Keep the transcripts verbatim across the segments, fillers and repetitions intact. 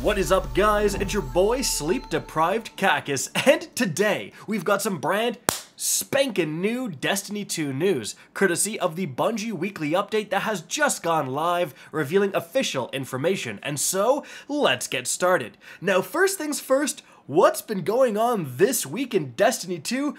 What is up, guys? It's your boy Sleep Deprived Kakis, and today we've got some brand spankin' new Destiny two news, courtesy of the Bungie weekly update that has just gone live, revealing official information. And so, let's get started. Now, first things first, what's been going on this week in Destiny two?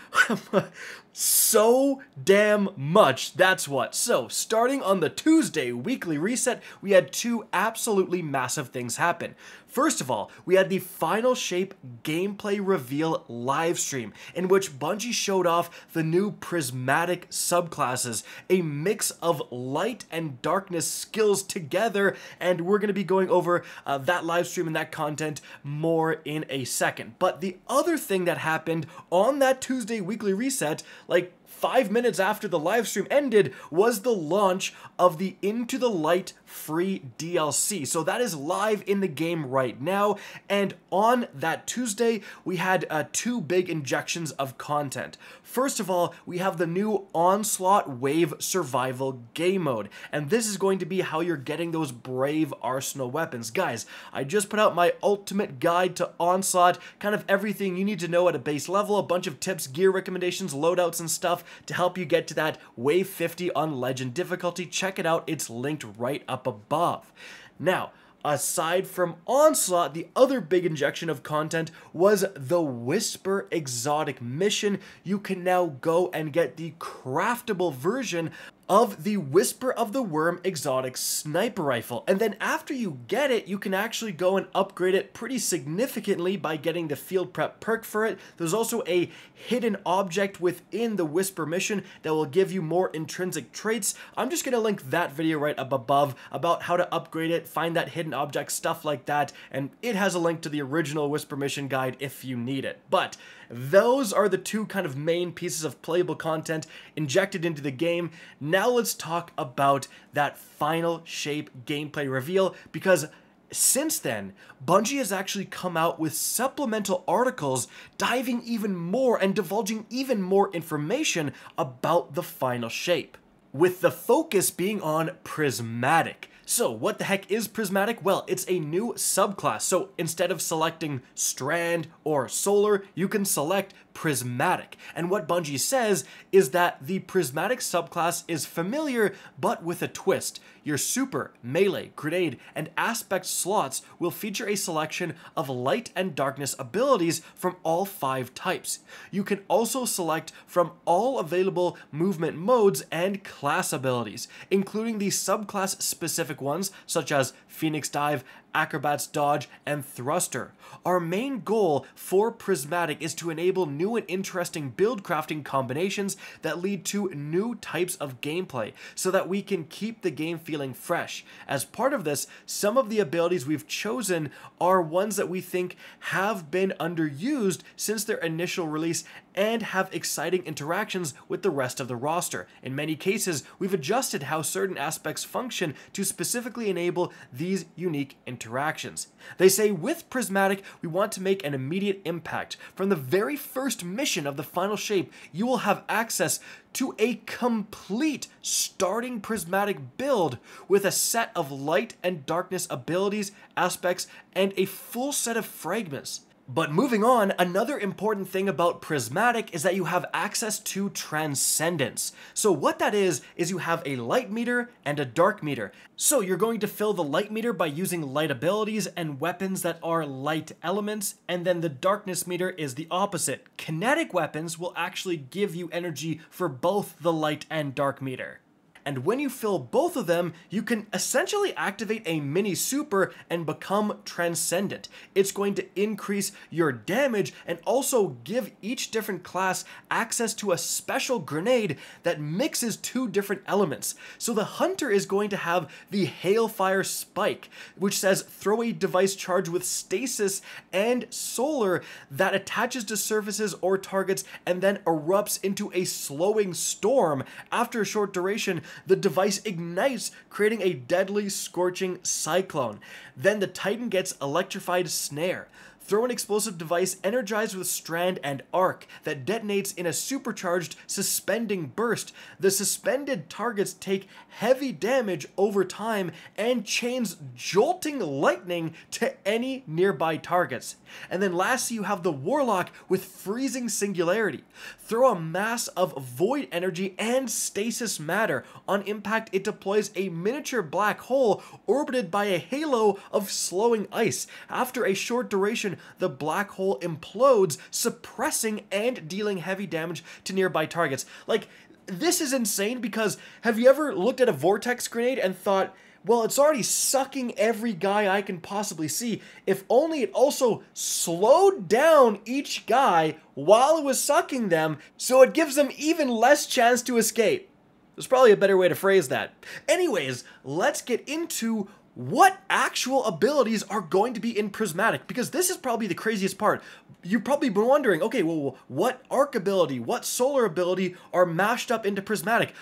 So damn much, that's what. So, starting on the Tuesday weekly reset, we had two absolutely massive things happen. First of all, we had the Final Shape gameplay reveal livestream, in which Bungie showed off the new Prismatic subclasses, a mix of light and darkness skills together, and we're going to be going over uh, that livestream and that content more in a second. But the other thing that happened on that Tuesday weekly reset, like five minutes after the live stream ended, was the launch of the Into the Light free D L C. So that is live in the game right now, and on that Tuesday, we had uh, two big injections of content. First of all, we have the new Onslaught Wave Survival game mode, and this is going to be how you're getting those brave arsenal weapons. Guys, I just put out my ultimate guide to Onslaught, kind of everything you need to know at a base level, a bunch of tips, gear recommendations, loadouts, and stuff to help you get to that wave fifty on legend difficulty. Check it out, it's linked right up above. Now, aside from Onslaught, the other big injection of content was the Whisper exotic mission. You can now go and get the craftable version of the Whisper of the Worm exotic sniper rifle, and then after you get it, you can actually go and upgrade it pretty significantly by getting the field prep perk for it. There's also a hidden object within the Whisper mission that will give you more intrinsic traits. I'm just going to link that video right up above about how to upgrade it, find that hidden object, stuff like that, and it has a link to the original Whisper mission guide if you need it. But those are the two kind of main pieces of playable content injected into the game. Now let's talk about that Final Shape gameplay reveal, because since then, Bungie has actually come out with supplemental articles diving even more and divulging even more information about the Final Shape, with the focus being on Prismatic. So what the heck is Prismatic? Well, it's a new subclass. So instead of selecting Strand or Solar, you can select Prismatic. And what Bungie says is that the Prismatic subclass is familiar, but with a twist. Your super, melee, grenade, and aspect slots will feature a selection of light and darkness abilities from all five types. You can also select from all available movement modes and class abilities, including the subclass specific ones such as Phoenix Dive, Acrobats Dodge, and Thruster. Our main goal for Prismatic is to enable new and interesting build crafting combinations that lead to new types of gameplay, so that we can keep the game feeling fresh. As part of this, some of the abilities we've chosen are ones that we think have been underused since their initial release and have exciting interactions with the rest of the roster. In many cases, we've adjusted how certain aspects function to specifically enable these unique interactions. interactions. They say with Prismatic, we want to make an immediate impact. From the very first mission of the Final Shape, you will have access to a complete starting Prismatic build with a set of light and darkness abilities, aspects, and a full set of fragments. But moving on, another important thing about Prismatic is that you have access to Transcendence. So what that is, is you have a light meter and a dark meter. So you're going to fill the light meter by using light abilities and weapons that are light elements, and then the darkness meter is the opposite. Kinetic weapons will actually give you energy for both the light and dark meter. And when you fill both of them, you can essentially activate a mini super and become transcendent. It's going to increase your damage and also give each different class access to a special grenade that mixes two different elements. So the hunter is going to have the Hailfire spike, which says throw a device charged with stasis and solar that attaches to surfaces or targets and then erupts into a slowing storm. After a short duration, the device ignites, creating a deadly, scorching cyclone. Then the Titan gets Electrified Snare. Throw an explosive device energized with strand and arc that detonates in a supercharged suspending burst. The suspended targets take heavy damage over time and chains jolting lightning to any nearby targets. And then lastly, you have the Warlock with Freezing Singularity. Throw a mass of void energy and stasis matter. On impact, it deploys a miniature black hole orbited by a halo of slowing ice. After a short duration, the black hole implodes, suppressing and dealing heavy damage to nearby targets. Like, this is insane because have you ever looked at a vortex grenade and thought, well, it's already sucking every guy I can possibly see. If only it also slowed down each guy while it was sucking them, so it gives them even less chance to escape. There's probably a better way to phrase that. Anyways, let's get into what actual abilities are going to be in Prismatic, because this is probably the craziest part. You've probably been wondering, okay, well, what arc ability, what solar ability are mashed up into Prismatic?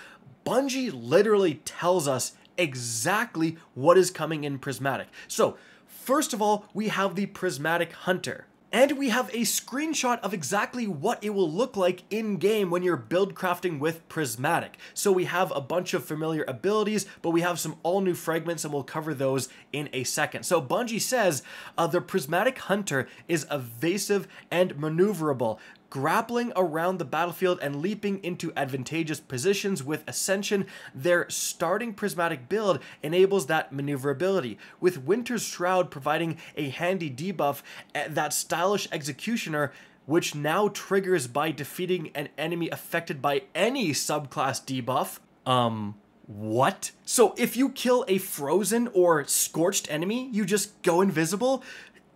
Bungie literally tells us exactly what is coming in Prismatic. So, first of all, we have the Prismatic Hunter. And we have a screenshot of exactly what it will look like in-game when you're build crafting with Prismatic. So we have a bunch of familiar abilities, but we have some all-new fragments, and we'll cover those in a second. So Bungie says uh, the Prismatic Hunter is evasive and maneuverable, grappling around the battlefield and leaping into advantageous positions with Ascension. Their starting Prismatic build enables that maneuverability, with Winter's Shroud providing a handy debuff that Stylish Executioner, which now triggers by defeating an enemy affected by any subclass debuff. Um... What? So if you kill a frozen or scorched enemy, you just go invisible?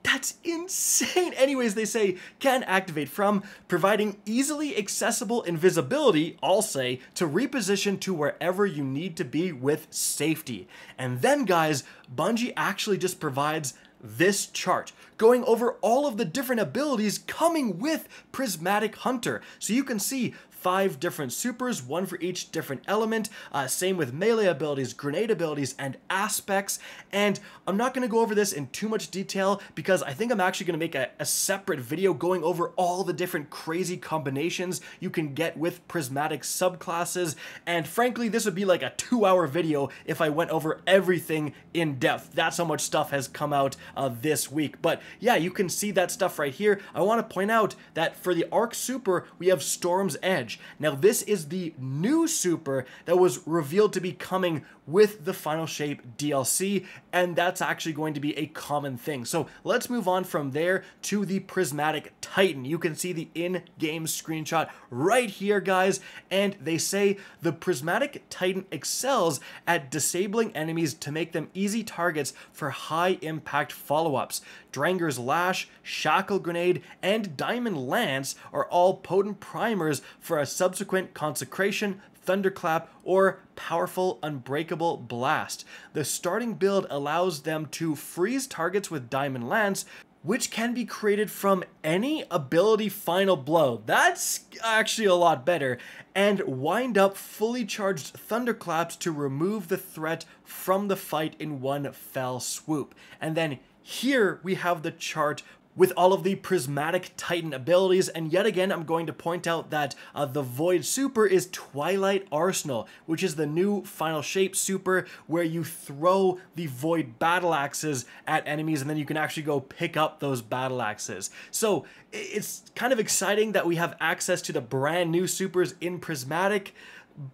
That's insane. Anyways, they say can activate from providing easily accessible invisibility, I'll say, to reposition to wherever you need to be with safety. And then guys, Bungie actually just provides this chart, going over all of the different abilities coming with Prismatic Hunter. So you can see five different supers, one for each different element, uh, same with melee abilities, grenade abilities, and aspects. And I'm not going to go over this in too much detail because I think I'm actually going to make a, a separate video going over all the different crazy combinations you can get with Prismatic subclasses. And frankly, this would be like a two hour video if I went over everything in depth. That's how much stuff has come out uh, this week. But yeah, you can see that stuff right here. I want to point out that for the Arc Super, we have Storm's Edge. Now, this is the new super that was revealed to be coming with the Final Shape D L C, and that's actually going to be a common thing. So let's move on from there to the Prismatic Titan. You can see the in-game screenshot right here, guys, and they say the Prismatic Titan excels at disabling enemies to make them easy targets for high-impact follow-ups. Stranger's Lash, Shackle Grenade, and Diamond Lance are all potent primers for a subsequent Consecration, Thunderclap, or Powerful Unbreakable Blast. The starting build allows them to freeze targets with Diamond Lance, which can be created from any ability Final Blow. That's actually a lot better. And wind up fully charged Thunderclaps to remove the threat from the fight in one fell swoop. And then here we have the chart with all of the Prismatic Titan abilities, and yet again, I'm going to point out that uh, the Void Super is Twilight Arsenal, which is the new Final Shape Super where you throw the Void Battle Axes at enemies, and then you can actually go pick up those Battle Axes. So it's kind of exciting that we have access to the brand new supers in Prismatic,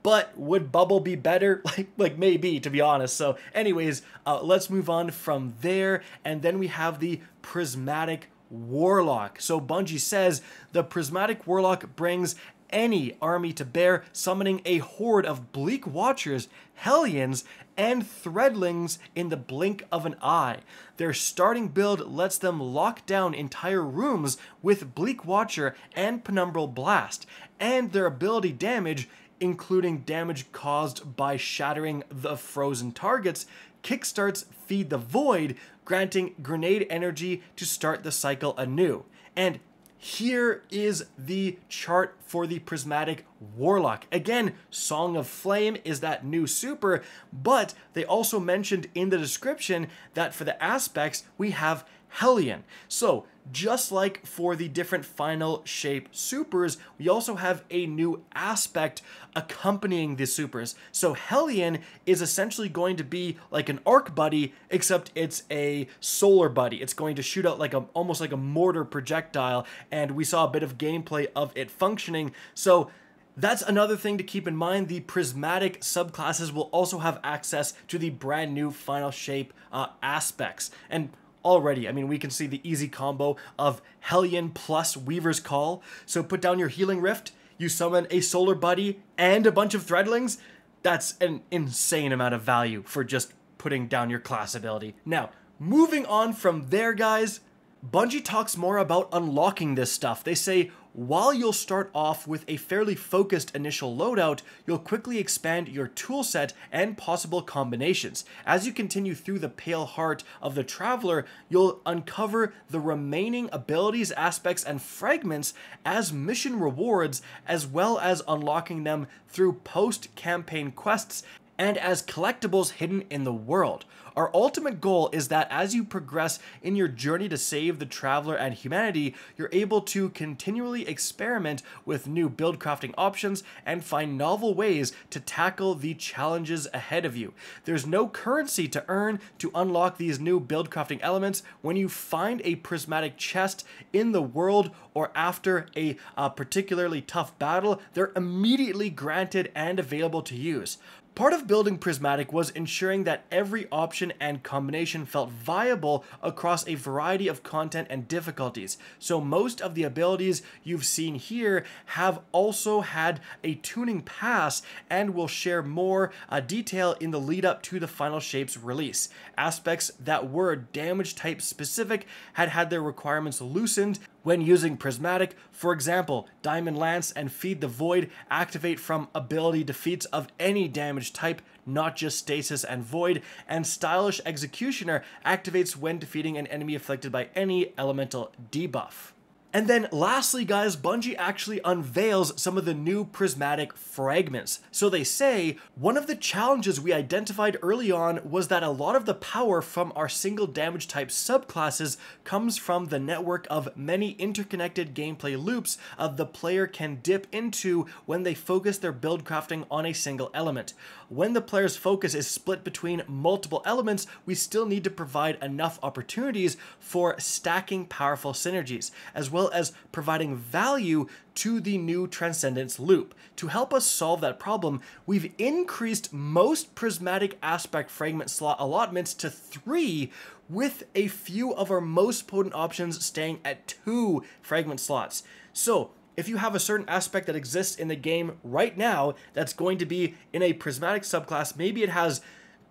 but would Bubble be better? Like, like maybe, to be honest. So anyways, uh, let's move on from there, and then we have the Prismatic Warlock. So Bungie says the Prismatic Warlock brings any army to bear, summoning a horde of Bleak Watchers, Hellions, and Threadlings in the blink of an eye. Their starting build lets them lock down entire rooms with Bleak Watcher and Penumbral Blast, and their ability damage, including damage caused by shattering the frozen targets, kickstarts Feed the Void, granting grenade energy to start the cycle anew. And here is the chart for the Prismatic Warlock. Again, Song of Flame is that new super, but they also mentioned in the description that for the aspects, we have Hellion. So just like for the different Final Shape supers, we also have a new aspect accompanying the supers. So Hellion is essentially going to be like an arc buddy, except it's a solar buddy. It's going to shoot out like a almost like a mortar projectile, and we saw a bit of gameplay of it functioning. So that's another thing to keep in mind. The Prismatic subclasses will also have access to the brand new Final Shape uh, aspects. And already, I mean, we can see the easy combo of Hellion plus Weaver's Call. So put down your Healing Rift, you summon a solar buddy and a bunch of Threadlings. That's an insane amount of value for just putting down your class ability. Now, moving on from there, guys, Bungie talks more about unlocking this stuff. They say, while you'll start off with a fairly focused initial loadout, you'll quickly expand your toolset and possible combinations. As you continue through the Pale Heart of the Traveler, you'll uncover the remaining abilities, aspects, and fragments as mission rewards, as well as unlocking them through post-campaign quests and as collectibles hidden in the world. Our ultimate goal is that as you progress in your journey to save the Traveler and humanity, you're able to continually experiment with new build crafting options and find novel ways to tackle the challenges ahead of you. There's no currency to earn to unlock these new build crafting elements. When you find a prismatic chest in the world or after a uh, particularly tough battle, they're immediately granted and available to use. Part of building Prismatic was ensuring that every option and combination felt viable across a variety of content and difficulties. So most of the abilities you've seen here have also had a tuning pass, and we'll share more uh, detail in the lead up to the Final Shape's release. Aspects that were damage type specific had had their requirements loosened when using Prismatic. For example, Diamond Lance and Feed the Void activate from ability defeats of any damage type, not just Stasis and Void, and Stylish Executioner activates when defeating an enemy afflicted by any elemental debuff. And then lastly, guys, Bungie actually unveils some of the new Prismatic fragments. So they say, one of the challenges we identified early on was that a lot of the power from our single damage type subclasses comes from the network of many interconnected gameplay loops of the player can dip into when they focus their build crafting on a single element. When the player's focus is split between multiple elements, we still need to provide enough opportunities for stacking powerful synergies, as well as providing value to the new Transcendence loop. To help us solve that problem, we've increased most Prismatic aspect fragment slot allotments to three, with a few of our most potent options staying at two fragment slots. So if you have a certain aspect that exists in the game right now that's going to be in a Prismatic subclass, maybe it has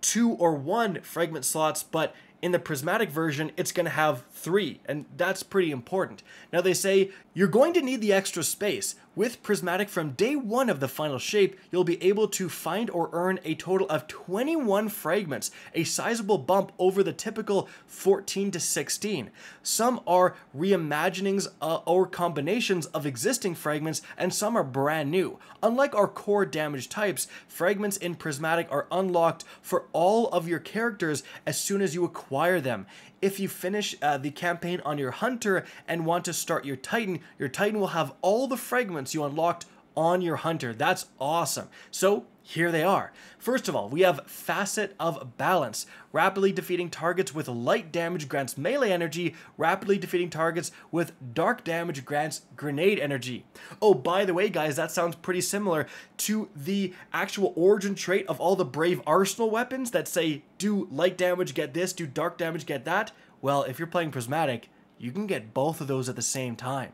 two or one fragment slots, but in the Prismatic version, it's going to have three, and that's pretty important. Now they say, you're going to need the extra space. With Prismatic from day one of the Final Shape, you'll be able to find or earn a total of twenty-one fragments, a sizable bump over the typical fourteen to sixteen. Some are reimaginings uh, or combinations of existing fragments, and some are brand new. Unlike our core damage types, fragments in Prismatic are unlocked for all of your characters as soon as you acquire Acquire them. If you finish uh, the campaign on your Hunter and want to start your Titan, your Titan will have all the fragments you unlocked on your Hunter. That's awesome. So here they are. First of all, we have Facet of Balance. Rapidly defeating targets with light damage grants melee energy. Rapidly defeating targets with dark damage grants grenade energy. Oh, by the way, guys, that sounds pretty similar to the actual origin trait of all the Brave Arsenal weapons that say, do light damage, get this, do dark damage, get that. Well, if you're playing Prismatic, you can get both of those at the same time.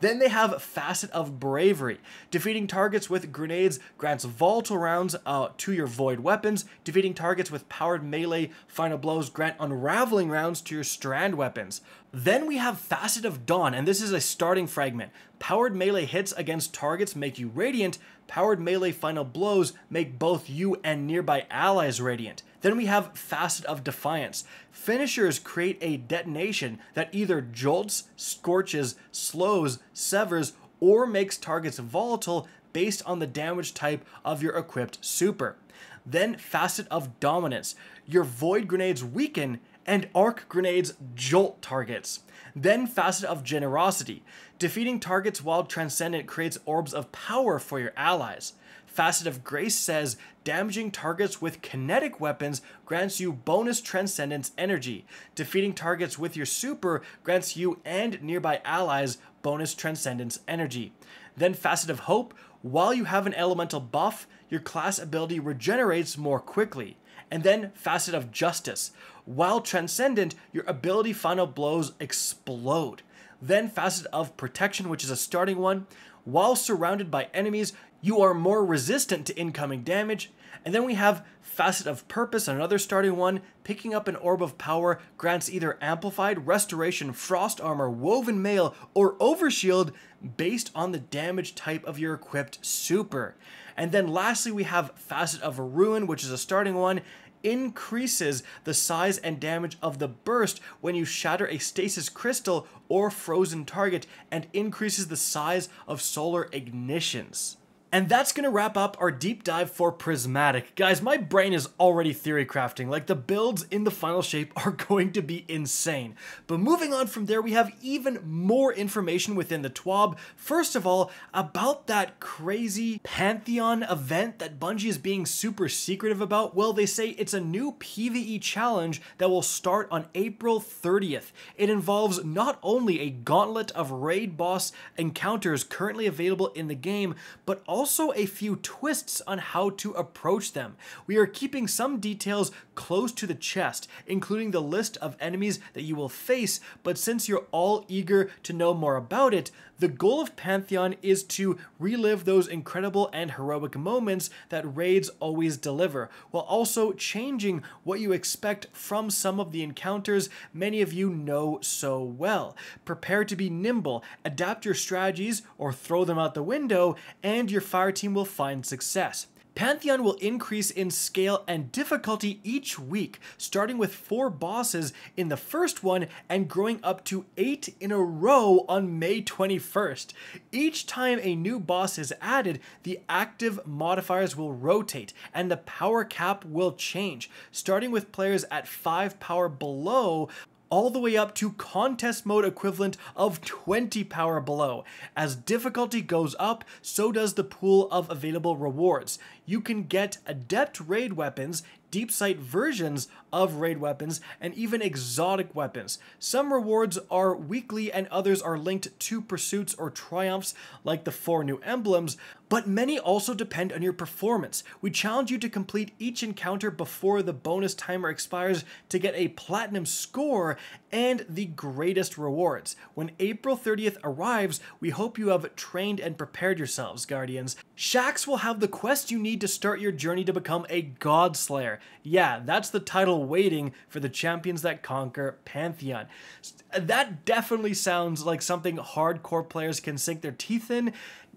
Then they have Facet of Bravery. Defeating targets with grenades grants volatile rounds uh, to your void weapons. Defeating targets with powered melee final blows grant unraveling rounds to your strand weapons. Then we have Facet of Dawn, and this is a starting fragment. Powered melee hits against targets make you radiant. Powered melee final blows make both you and nearby allies radiant. Then we have Facet of Defiance. Finishers create a detonation that either jolts, scorches, slows, severs, or makes targets volatile based on the damage type of your equipped super. Then Facet of Dominance. Your Void Grenades weaken and Arc Grenades jolt targets. Then Facet of Generosity. Defeating targets while Transcendent creates orbs of power for your allies. Facet of Grace says damaging targets with kinetic weapons grants you bonus Transcendence energy. Defeating targets with your super grants you and nearby allies bonus Transcendence energy. Then Facet of Hope. While you have an elemental buff, your class ability regenerates more quickly. And then Facet of Justice. While Transcendent, your ability Final Blows explode. Then Facet of Protection, which is a starting one. While surrounded by enemies, you are more resistant to incoming damage. And then we have Facet of Purpose, another starting one. Picking up an Orb of Power grants either Amplified, Restoration, Frost Armor, Woven Mail, or Overshield based on the damage type of your equipped super. And then lastly, we have Facet of Ruin, which is a starting one. Increases the size and damage of the burst when you shatter a stasis crystal or frozen target, and increases the size of solar ignitions. And that's going to wrap up our deep dive for Prismatic. Guys, my brain is already theory crafting. Like, the builds in the Final Shape are going to be insane. But moving on from there, we have even more information within the TWAB. First of all, about that crazy Pantheon event that Bungie is being super secretive about. Well, they say it's a new PvE challenge that will start on April thirtieth. It involves not only a gauntlet of raid boss encounters currently available in the game, but also Also, a few twists on how to approach them. We are keeping some details close to the chest, including the list of enemies that you will face, but since you're all eager to know more about it, the goal of Pantheon is to relive those incredible and heroic moments that raids always deliver, while also changing what you expect from some of the encounters many of you know so well. Prepare to be nimble, adapt your strategies or throw them out the window, and your fire team will find success. Pantheon will increase in scale and difficulty each week, starting with four bosses in the first one and growing up to eight in a row on May twenty-first. Each time a new boss is added, the active modifiers will rotate and the power cap will change, starting with players at five power below, all the way up to contest mode equivalent of twenty power below. As difficulty goes up, so does the pool of available rewards. You can get adept raid weapons, deep sight versions of raid weapons, and even exotic weapons. Some rewards are weekly and others are linked to pursuits or triumphs, like the four new emblems, but many also depend on your performance. We challenge you to complete each encounter before the bonus timer expires to get a platinum score and the greatest rewards. When April thirtieth arrives, we hope you have trained and prepared yourselves, Guardians. Shax will have the quest you need to start your journey to become a God Slayer. Yeah, that's the title waiting for the champions that conquer Pantheon. That definitely sounds like something hardcore players can sink their teeth in.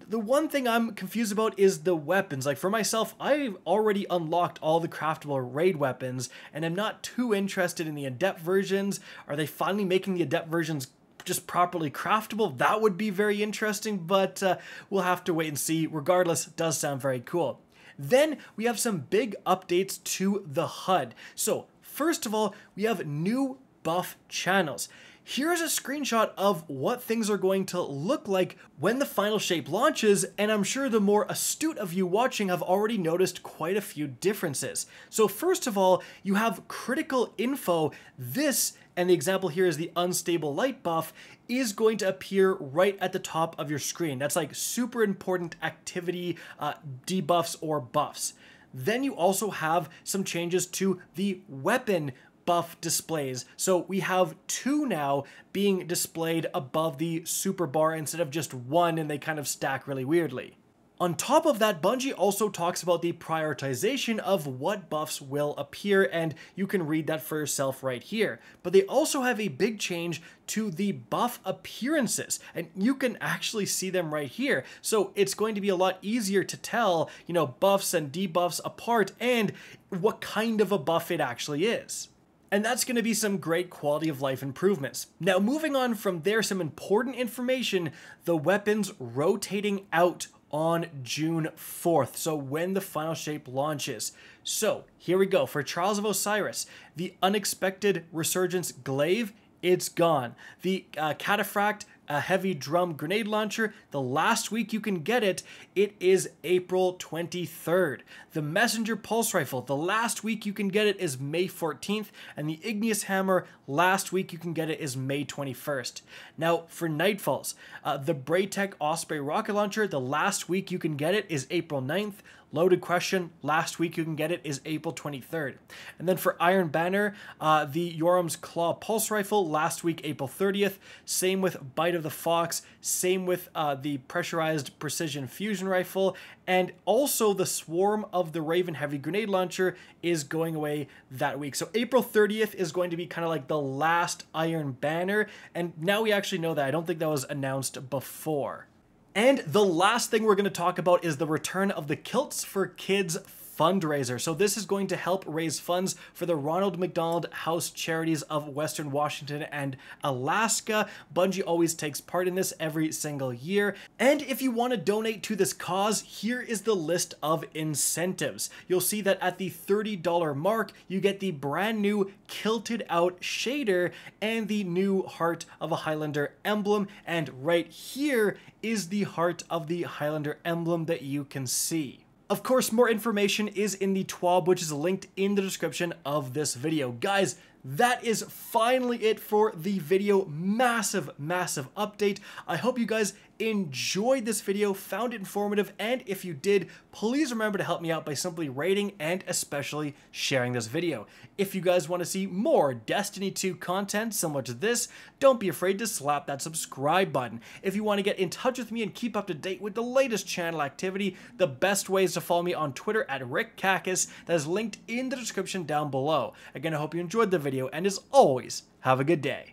The one thing I'm confused about is the weapons. Like, for myself, I've already unlocked all the craftable raid weapons, and I'm not too interested in the adept versions. Are they finally making the adept versions just properly craftable? That would be very interesting, but uh, we'll have to wait and see. Regardless, it does sound very cool. Then we have some big updates to the H U D. So first of all, we have new buff channels. Here's a screenshot of what things are going to look like when the Final Shape launches, and I'm sure the more astute of you watching have already noticed quite a few differences. So first of all, you have critical info. This, and the example here is the unstable light buff, is going to appear right at the top of your screen. That's like super important activity uh, debuffs or buffs. Then you also have some changes to the weapon buff displays. So we have two now being displayed above the super bar instead of just one, and they kind of stack really weirdly. On top of that, Bungie also talks about the prioritization of what buffs will appear, and you can read that for yourself right here. But they also have a big change to the buff appearances, and you can actually see them right here. So it's going to be a lot easier to tell, you know, buffs and debuffs apart and what kind of a buff it actually is. And that's going to be some great quality of life improvements. Now, moving on from there, some important information, the weapons rotating out on June fourth, so when the Final Shape launches. So here we go. For Trials of Osiris, the Unexpected Resurgence Glaive, it's gone. The uh, Cataphract, a heavy drum grenade launcher, the last week you can get it, it is April twenty-third. The Messenger Pulse Rifle, the last week you can get it is May fourteenth, and the Igneous Hammer, last week you can get it is May twenty-first. Now for Nightfalls, uh, the Braytech Osprey Rocket Launcher, the last week you can get it is April ninth. Loaded Question, last week you can get it is April twenty-third. And then for Iron Banner, uh, the Yoram's Claw Pulse Rifle, last week April thirtieth. Same with Bite of the Fox, same with uh, the Pressurized Precision Fusion Rifle, and also the Swarm of the Raven Heavy Grenade Launcher is going away that week. So April thirtieth is going to be kind of like the last Iron Banner, and now we actually know that. I don't think that was announced before. And the last thing we're going to talk about is the return of the Kilts for Kids fundraiser. So this is going to help raise funds for the Ronald McDonald House Charities of Western Washington and Alaska. Bungie always takes part in this every single year. And if you want to donate to this cause, here is the list of incentives. You'll see that at the thirty dollar mark, you get the brand new Kilted Out shader and the new Heart of a Highlander emblem. And right here is the Heart of the Highlander emblem that you can see. Of course, more information is in the TWAB, which is linked in the description of this video. Guys, that is finally it for the video. Massive, massive update. I hope you guys enjoyed this video, found it informative, and if you did, please remember to help me out by simply rating and especially sharing this video. If you guys want to see more Destiny two content similar to this, don't be afraid to slap that subscribe button. If you want to get in touch with me and keep up to date with the latest channel activity, the best way is to follow me on Twitter at Rick Kakis, that is linked in the description down below. Again, I hope you enjoyed the video, and as always, have a good day.